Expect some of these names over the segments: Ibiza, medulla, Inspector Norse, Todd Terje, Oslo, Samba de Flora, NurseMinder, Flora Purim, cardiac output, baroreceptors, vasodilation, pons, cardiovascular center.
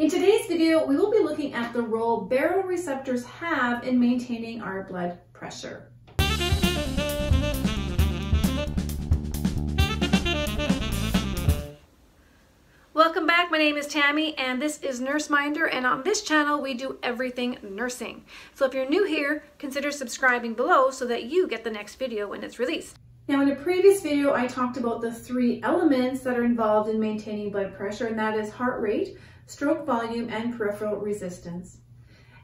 In today's video, we will be looking at the role baroreceptors have in maintaining our blood pressure. Welcome back, my name is Tammy and this is NurseMinder, and on this channel we do everything nursing. So if you're new here, consider subscribing below so that you get the next video when it's released. Now, in a previous video, I talked about the three elements that are involved in maintaining blood pressure, and that is heart rate, stroke volume, and peripheral resistance.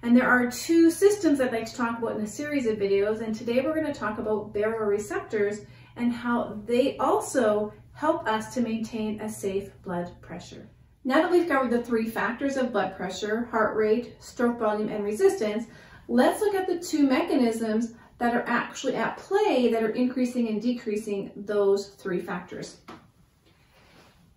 And there are two systems I'd like to talk about in a series of videos, and today we're going to talk about baroreceptors and how they also help us to maintain a safe blood pressure. Now that we've covered the three factors of blood pressure, heart rate, stroke volume, and resistance, let's look at the two mechanisms that are actually at play that are increasing and decreasing those three factors.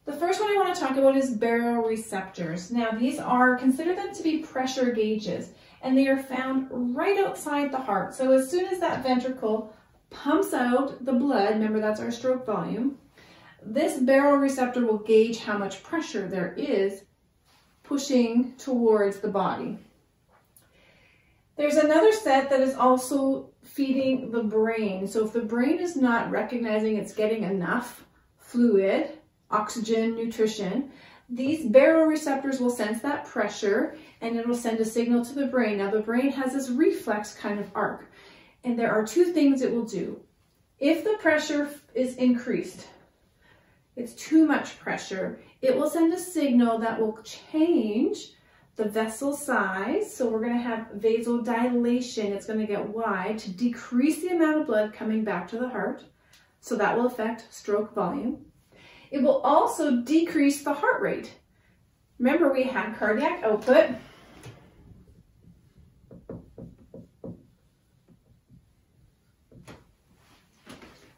The first one I want to talk about is baroreceptors. Now, these are, consider them to be pressure gauges, and they are found right outside the heart. So as soon as that ventricle pumps out the blood, remember that's our stroke volume, this baroreceptor will gauge how much pressure there is pushing towards the body. There's another set that is also feeding the brain. So if the brain is not recognizing it's getting enough fluid, oxygen, nutrition, these baroreceptors will sense that pressure and it will send a signal to the brain. Now the brain has this reflex kind of arc, and there are two things it will do. If the pressure is increased, it's too much pressure, it will send a signal that will change the vessel size, so we're going to have vasodilation, it's going to get wide, to decrease the amount of blood coming back to the heart, so that will affect stroke volume. It will also decrease the heart rate. Remember, we had cardiac output,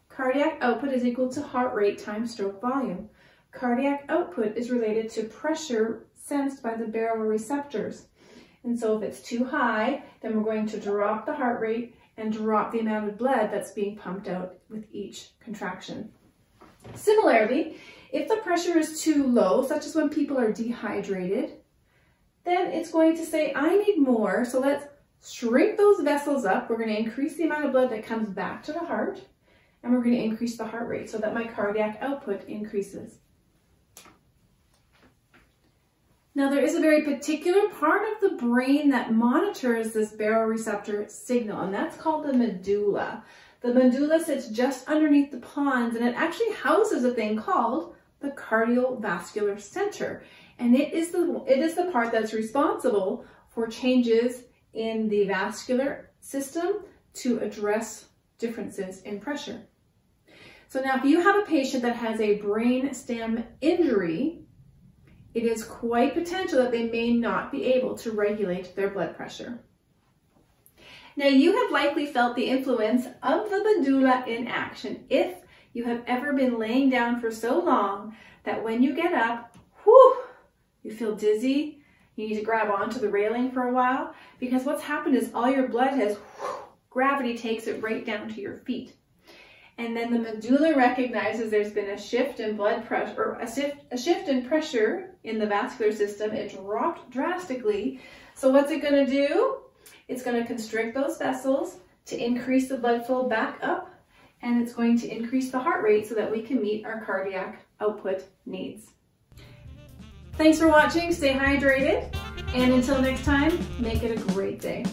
cardiac output is equal to heart rate times stroke volume. Cardiac output is related to pressure sensed by the baroreceptors. And so if it's too high, then we're going to drop the heart rate and drop the amount of blood that's being pumped out with each contraction. Similarly, if the pressure is too low, such as when people are dehydrated, then it's going to say, I need more, so let's shrink those vessels up. We're going to increase the amount of blood that comes back to the heart, and we're going to increase the heart rate so that my cardiac output increases. Now, there is a very particular part of the brain that monitors this baroreceptor signal, and that's called the medulla. The medulla sits just underneath the pons, and it actually houses a thing called the cardiovascular center. And it is the part that's responsible for changes in the vascular system to address differences in pressure. So now if you have a patient that has a brain stem injury, it is quite potential that they may not be able to regulate their blood pressure. Now, you have likely felt the influence of the medulla in action if you have ever been laying down for so long that when you get up, whew, you feel dizzy, you need to grab onto the railing for a while, because what's happened is all your blood has, whew, gravity takes it right down to your feet. And then the medulla recognizes there's been a shift in blood pressure, or a shift in pressure in the vascular system. It dropped drastically. So what's it going to do? It's going to constrict those vessels to increase the blood flow back up, and it's going to increase the heart rate so that we can meet our cardiac output needs. Thanks for watching. Stay hydrated, and until next time, make it a great day.